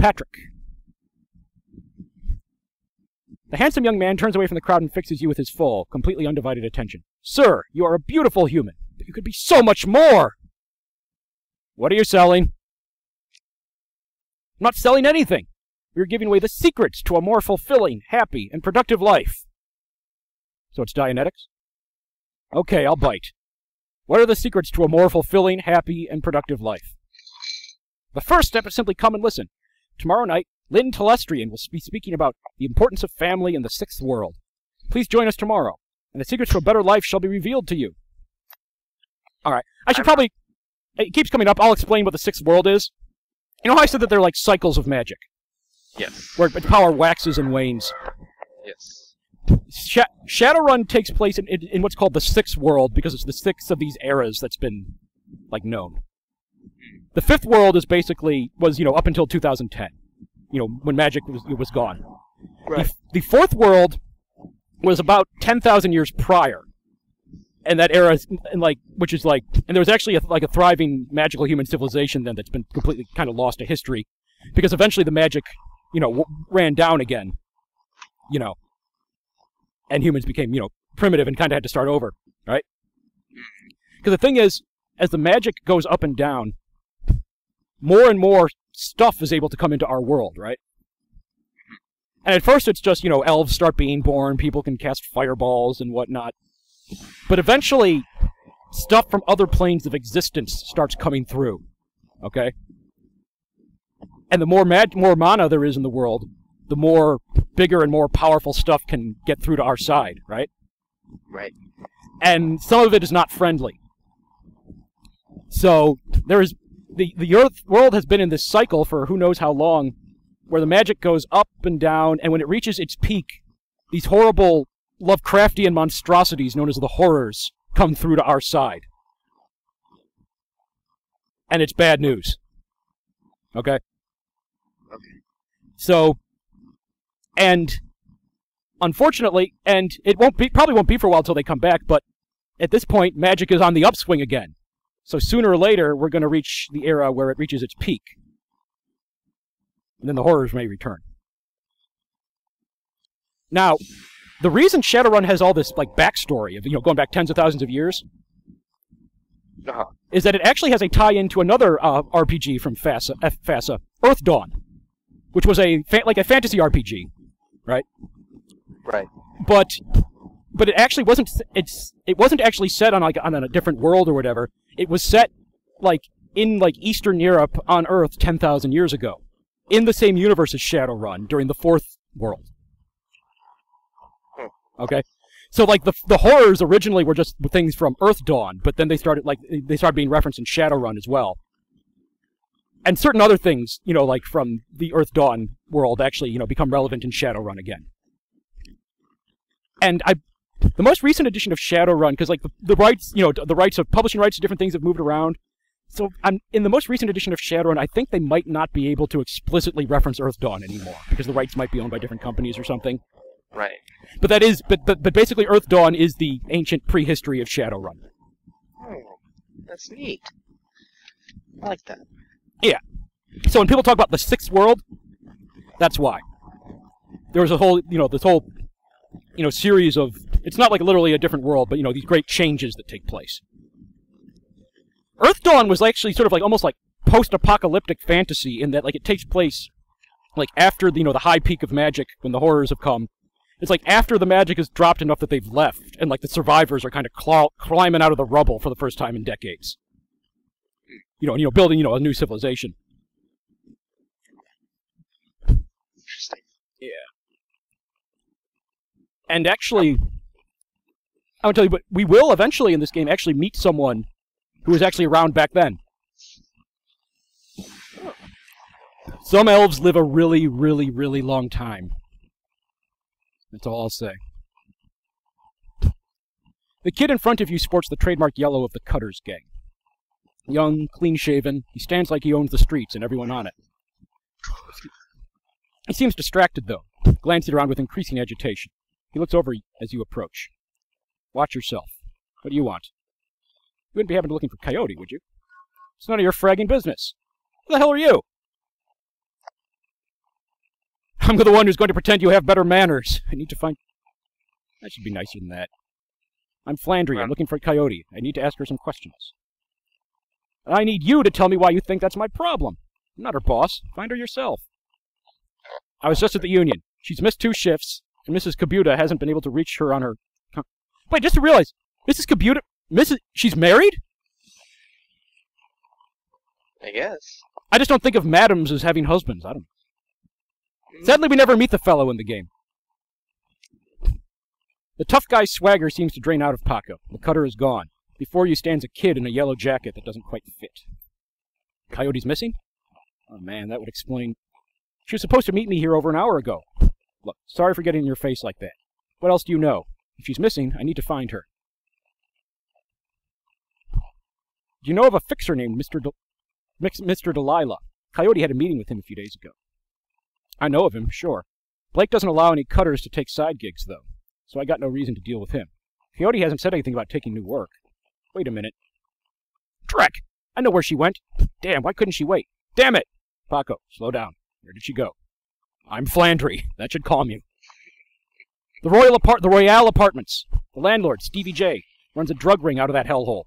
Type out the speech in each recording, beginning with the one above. Patrick. The handsome young man turns away from the crowd and fixes you with his full, completely undivided attention. Sir, you are a beautiful human, but you could be so much more! What are you selling? I'm not selling anything. We are giving away the secrets to a more fulfilling, happy, and productive life. So it's Dianetics? Okay, I'll bite. What are the secrets to a more fulfilling, happy, and productive life? The first step is simply come and listen. Tomorrow night, Lynn Telestrian will be speaking about the importance of family in the sixth world. Please join us tomorrow, and the secrets to a better life shall be revealed to you. All right. I should probably... It keeps coming up. I'll explain what the sixth world is. You know how I said that they're like cycles of magic? Yes. Where power waxes and wanes. Yes. Shadowrun takes place in what's called the sixth world, because it's the sixth of these eras that's been, like, known. The fifth world is basically, you know, up until 2010. You know, when magic was gone. Right. The fourth world was about 10,000 years prior. And that era, and there was actually a thriving magical human civilization then that's been completely kind of lost to history. Because eventually the magic, you know, ran down again. You know. And humans became, you know, primitive and kind of had to start over. Right? Because the thing is, as the magic goes up and down, more and more stuff is able to come into our world, right? And at first it's just, you know, elves start being born, people can cast fireballs and whatnot. But eventually, stuff from other planes of existence starts coming through, okay? And the more mana there is in the world, the more bigger and more powerful stuff can get through to our side, right? Right. And some of it is not friendly. So, there is... The Earth world has been in this cycle for who knows how long, where the magic goes up and down, and when it reaches its peak, these horrible Lovecraftian monstrosities known as the Horrors come through to our side. And it's bad news. Okay? Okay. So, and unfortunately, and it won't be, probably won't be for a while until they come back, but at this point, magic is on the upswing again. So sooner or later, we're going to reach the era where it reaches its peak. And then the Horrors may return. Now, the reason Shadowrun has all this, like, backstory of, you know, going back tens of thousands of years... Uh-huh. ...is that it actually has a tie-in to another RPG from FASA, Earthdawn, which was a fantasy RPG, right? Right. But it actually wasn't. It wasn't actually set on on a different world or whatever. It was set in Eastern Europe on Earth 10,000 years ago, in the same universe as Shadowrun during the fourth world. Okay, so like the Horrors originally were just things from Earthdawn, but then they started being referenced in Shadowrun as well, and certain other things, you know, like from the Earthdawn world actually, you know, become relevant in Shadowrun again. And the most recent edition of Shadowrun, because like the rights, you know, the rights of publishing rights to different things have moved around. So in the most recent edition of Shadowrun, I think they might not be able to explicitly reference Earthdawn anymore because the rights might be owned by different companies or something. Right. But that is, but basically, Earthdawn is the ancient prehistory of Shadowrun. Oh, that's neat. I like that. Yeah. So when people talk about the sixth world, that's why. There was a whole, you know, this whole, you know, series of. It's not like literally a different world, but, you know, these great changes that take place. Earthdawn was actually sort of like almost like post-apocalyptic fantasy in that, like, it takes place, like, after, you know, the high peak of magic when the Horrors have come. It's like after the magic has dropped enough that they've left, and, like, the survivors are kind of climbing out of the rubble for the first time in decades. You know, building, you know, a new civilization. Interesting. Yeah. And actually... I will tell you, but we will eventually in this game actually meet someone who was actually around back then. Some elves live a really, really, really long time. That's all I'll say. The kid in front of you sports the trademark yellow of the Cutters gang. Young, clean-shaven, he stands like he owns the streets and everyone on it. He seems distracted, though, glancing around with increasing agitation. He looks over as you approach. Watch yourself. What do you want? You wouldn't be having to looking for Coyote, would you? It's none of your fragging business. Who the hell are you? I'm the one who's going to pretend you have better manners. I need to find... I should be nicer than that. I'm Flandry. I'm looking for Coyote. I need to ask her some questions. And I need you to tell me why you think that's my problem. I'm not her boss. Find her yourself. I was just at the union. She's missed 2 shifts, and Mrs. Kubuta hasn't been able to reach her on her... Wait, just to realize, Mrs. Kubuta... She's married? I guess. I just don't think of madams as having husbands. I don't know. Sadly, we never meet the fellow in the game. The tough guy's swagger seems to drain out of Paco. The cutter is gone. Before you stands a kid in a yellow jacket that doesn't quite fit. Coyote's missing? Oh man, that would explain... She was supposed to meet me here over an hour ago. Look, sorry for getting in your face like that. What else do you know? If she's missing, I need to find her. Do you know of a fixer named Mr. Delilah? Coyote had a meeting with him a few days ago. I know of him, sure. Blake doesn't allow any cutters to take side gigs, though, so I got no reason to deal with him. Coyote hasn't said anything about taking new work. Wait a minute. Trek! I know where she went. Damn, why couldn't she wait? Damn it! Paco, slow down. Where did she go? I'm Flandry. That should calm you. The Royale Apartments. The landlord, Stevie J, runs a drug ring out of that hellhole.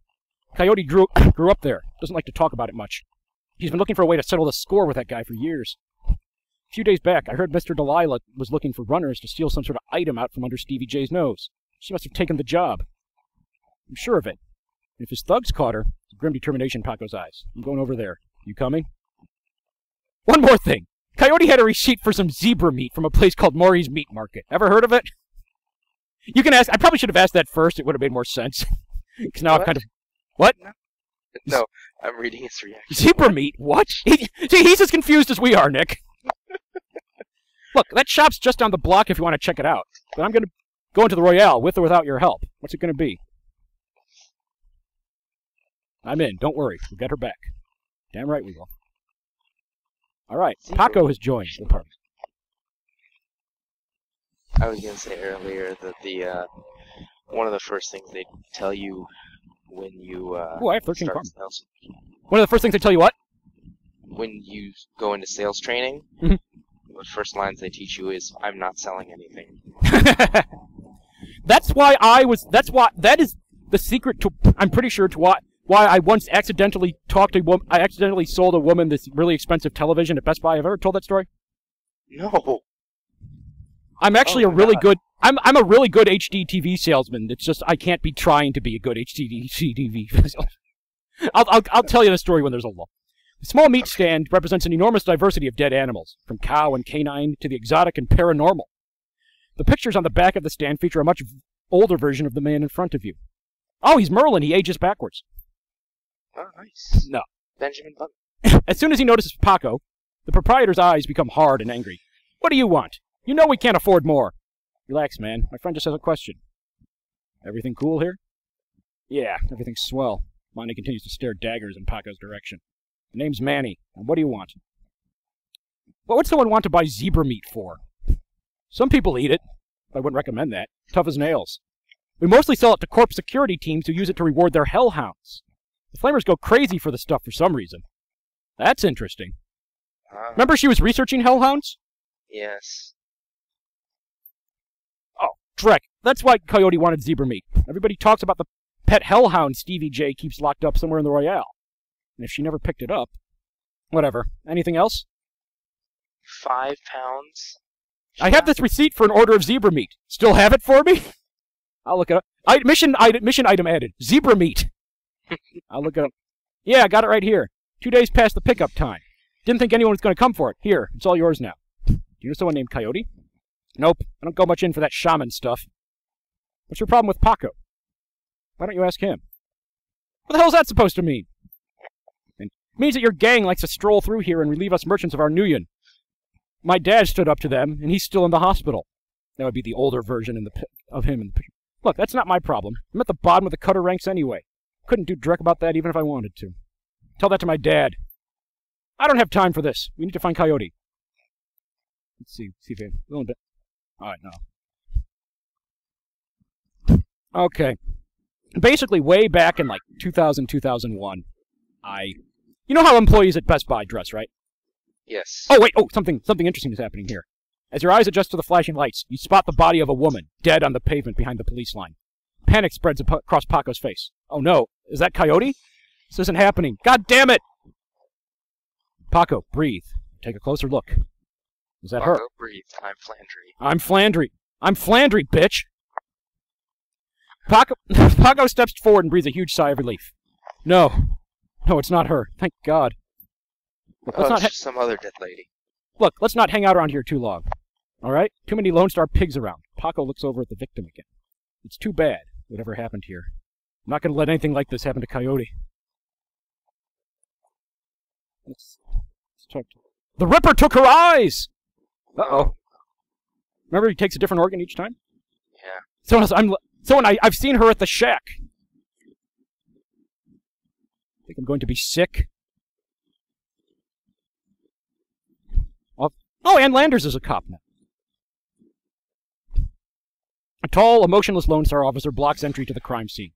Coyote grew up there. Doesn't like to talk about it much. He's been looking for a way to settle the score with that guy for years. A few days back, I heard Mr. Delilah was looking for runners to steal some sort of item out from under Stevie J's nose. She must have taken the job. I'm sure of it. And if his thugs caught her, it's a grim determination in Paco's eyes. I'm going over there. You coming? One more thing! Coyote had a receipt for some zebra meat from a place called Maury's Meat Market. Ever heard of it? You can ask... I probably should have asked that first. It would have made more sense. Because now I've kind of... What? No, I'm reading his reaction. Zebra meat? What? See, he's as confused as we are, Nick. Look, that shop's just down the block if you want to check it out. But I'm going to go into the Royale with or without your help. What's it going to be? I'm in. Don't worry. We'll get her back. Damn right we will. All right. Paco has joined the party. I was going to say earlier that the one of the first things they tell you when you I have 13 start sales. One of the first things they tell you what? When you go into sales training, the first lines they teach you is, I'm not selling anything. That is the secret to, I'm pretty sure, to why I once accidentally I accidentally sold a woman this really expensive television at Best Buy. Have I ever told that story? No. I'm actually I'm a really good HDTV salesman. It's just I can't be trying to be a good HDTV salesman. I'll tell you the story when there's a lull. The small meat stand represents an enormous diversity of dead animals, from cow and canine to the exotic and paranormal. The pictures on the back of the stand feature a much older version of the man in front of you. Oh, he's Merlin. He ages backwards. Oh, nice. No. Benjamin Button. As soon as he notices Paco, the proprietor's eyes become hard and angry. What do you want? You know we can't afford more. Relax, man. My friend just has a question. Everything cool here? Yeah, everything's swell. Manny continues to stare daggers in Paco's direction. The name's Manny, and what do you want? Well, what'd someone want to buy zebra meat for? Some people eat it. I wouldn't recommend that. Tough as nails. We mostly sell it to corp security teams who use it to reward their hellhounds. The flamers go crazy for the stuff for some reason. That's interesting. Remember she was researching hellhounds? Yes. Drek, that's why Coyote wanted zebra meat. Everybody talks about the pet hellhound Stevie J keeps locked up somewhere in the Royale. And if she never picked it up... Whatever. Anything else? 5 pounds. I have this receipt for an order of zebra meat. Still have it for me? I'll look it up. Mission item added. Zebra meat. I'll look it up. Yeah, I got it right here. 2 days past the pickup time. Didn't think anyone was going to come for it. Here, it's all yours now. Do you know someone named Coyote? Nope, I don't go much in for that shaman stuff. What's your problem with Paco? Why don't you ask him? What the hell's that supposed to mean? It means that your gang likes to stroll through here and relieve us merchants of our Nuyen. My dad stood up to them, and he's still in the hospital. That would be the older version of him in the picture. Look, that's not my problem. I'm at the bottom of the cutter ranks anyway. Couldn't do direct about that even if I wanted to. Tell that to my dad. I don't have time for this. We need to find Coyote. Let's see if I... a little bit. Alright, no. Okay. Basically, way back in, like, 2000, 2001, You know how employees at Best Buy dress, right? Yes. Oh, wait, something interesting is happening here. As your eyes adjust to the flashing lights, you spot the body of a woman, dead on the pavement behind the police line. Panic spreads across Paco's face. Oh no, is that Coyote? This isn't happening. God damn it! Paco, breathe. Take a closer look. Is that her? Paco, breathe. I'm Flandry. I'm Flandry. I'm Flandry, bitch! Paco steps forward and breathes a huge sigh of relief. No. No, it's not her. Thank God. Look, oh, it's just some other dead lady. Look, let's not hang out around here too long. Alright? Too many Lone Star pigs around. Paco looks over at the victim again. It's too bad, whatever happened here. I'm not going to let anything like this happen to Coyote. Let's talk to... The Ripper took her eyes! Uh-oh. Remember he takes a different organ each time? Yeah. I've seen her at the shack. I think I'm going to be sick. Oh, Ann Landers is a cop now. A tall, emotionless Lone Star officer blocks entry to the crime scene.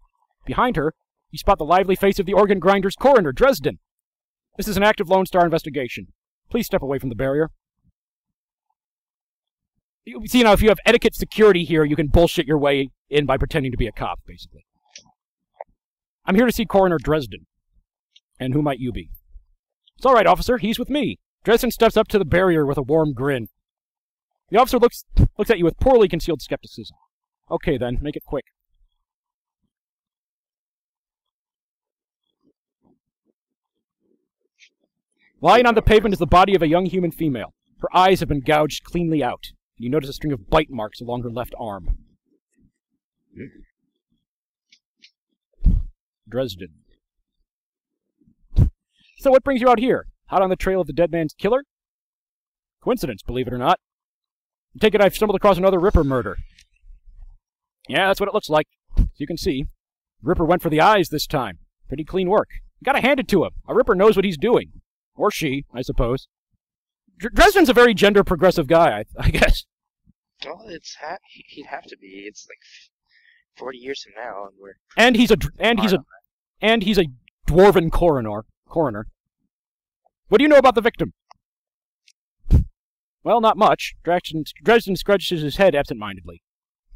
Behind her, you spot the lively face of the organ grinder's coroner, Dresden. This is an active Lone Star investigation. Please step away from the barrier. You see, now, if you have etiquette security here, you can bullshit your way in by pretending to be a cop, basically. I'm here to see Coroner Dresden. And who might you be? It's all right, officer. He's with me. Dresden steps up to the barrier with a warm grin. The officer looks at you with poorly concealed skepticism. Okay, then. Make it quick. Lying on the pavement is the body of a young human female. Her eyes have been gouged cleanly out. And you notice a string of bite marks along her left arm. Dresden. So what brings you out here? Hot on the trail of the dead man's killer? Coincidence, believe it or not. I take it I've stumbled across another Ripper murder. Yeah, that's what it looks like. As you can see, Ripper went for the eyes this time. Pretty clean work. You gotta hand it to him. A Ripper knows what he's doing. Or she, I suppose. Dresden's a very gender-progressive guy, I guess. Well, he'd have to be. It's like 40 years from now, and we're... And he's a dwarven coroner. What do you know about the victim? Well, not much. Dresden scratches his head absentmindedly,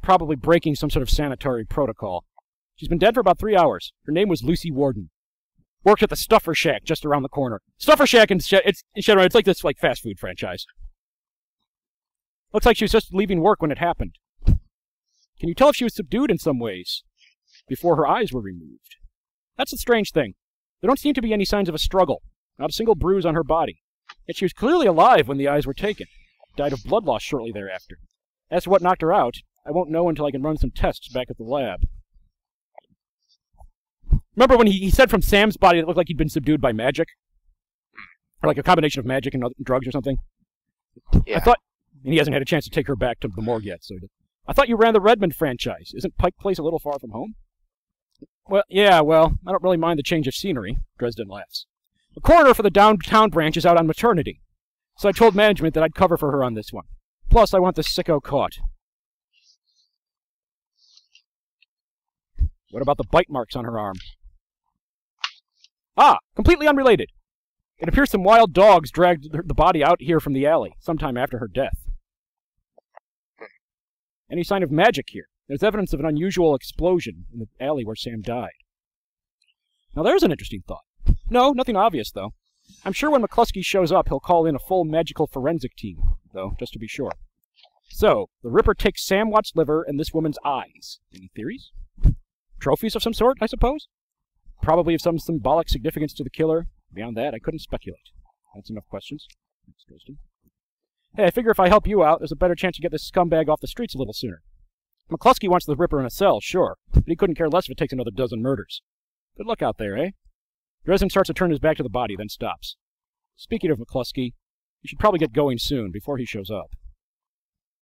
probably breaking some sort of sanitary protocol. She's been dead for about 3 hours. Her name was Lucy Warden. Worked at the Stuffer Shack just around the corner. Stuffer Shack in Shadowrun, it's like this fast food franchise. Looks like she was just leaving work when it happened. Can you tell if she was subdued in some ways before her eyes were removed? That's the strange thing. There don't seem to be any signs of a struggle. Not a single bruise on her body. Yet she was clearly alive when the eyes were taken. Died of blood loss shortly thereafter. As to what knocked her out, I won't know until I can run some tests back at the lab. Remember when he said from Sam's body that it looked like he'd been subdued by magic? Or like a combination of magic and drugs or something? Yeah. And he hasn't had a chance to take her back to the morgue yet, so... I thought you ran the Redmond franchise. Isn't Pike Place a little far from home? Well, yeah, well, I don't really mind the change of scenery. Dresden laughs. The coroner for the downtown branch is out on maternity. So I told management that I'd cover for her on this one. Plus, I want the sicko caught. What about the bite marks on her arm? Ah, completely unrelated. It appears some wild dogs dragged the body out here from the alley, sometime after her death. Any sign of magic here? There's evidence of an unusual explosion in the alley where Sam died. Now there's an interesting thought. No, nothing obvious, though. I'm sure when McCluskey shows up, he'll call in a full magical forensic team, though, just to be sure. So, the Ripper takes Sam Watt's liver and this woman's eyes. Any theories? Trophies of some sort, I suppose? Probably of some symbolic significance to the killer. Beyond that, I couldn't speculate. That's enough questions. Hey, I figure if I help you out, there's a better chance to get this scumbag off the streets a little sooner. McCluskey wants the Ripper in a cell, sure, but he couldn't care less if it takes another dozen murders. Good luck out there, eh? Dresden starts to turn his back to the body, then stops. Speaking of McCluskey, you should probably get going soon, before he shows up.